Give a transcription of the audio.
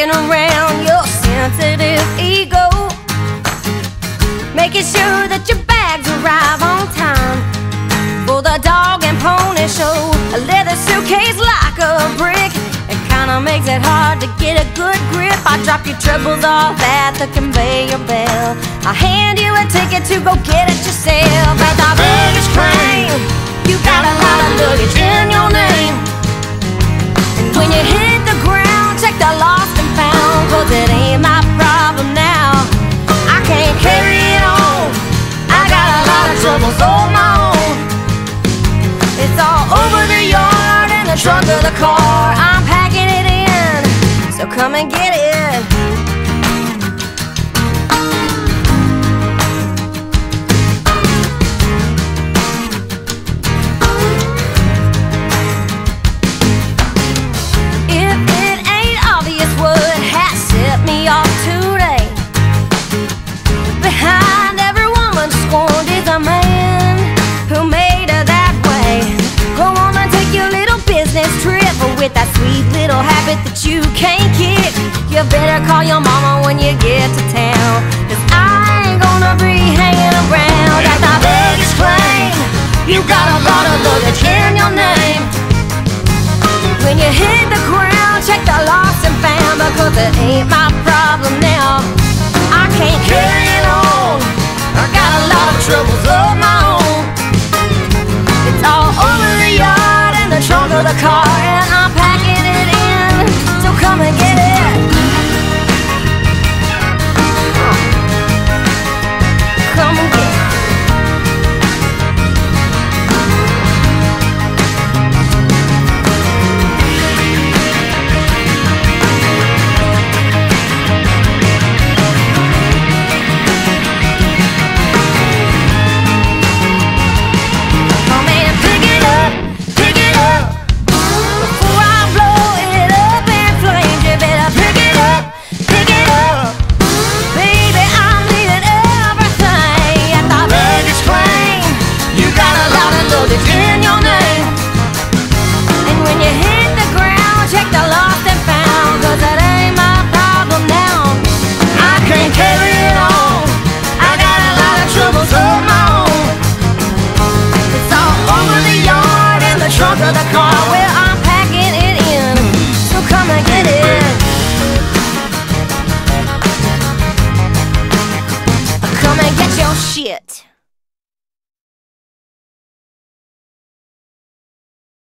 working around your sensitive ego, making sure that your bags arrive on time for the dog and pony show. A leather suitcase like a brick, it kinda makes it hard to get a good grip. I drop your troubles off at the conveyor belt, I hand you a ticket to go get it yourself. At the baggage claim, you got a lot of luggage in your name, and when you hit the ground, check the lost and found, cause it ain't my problem now. I can't carry it on, I got a lot of troubles on my own. It's all over the yard and the trunk of the car, I'm packing it in, so come and get it. If it ain't obvious what has set me off today, behind every woman scorned is a man who made her that way. Go on and take your little business trip with that sweet little habit that you can't kick. You better call your mama when you get to town, cause I ain't gonna be hanging around. At the baggage claim, you got a lot of luggage in your name, when you hit the ground, check the lost and found, because it ain't my problem now. I can't carry it on, I got a lot of troubles of my own. It's all over the yard and the trunk of the car, and I'm packing it in, so come and get it. Come and get it. Shit.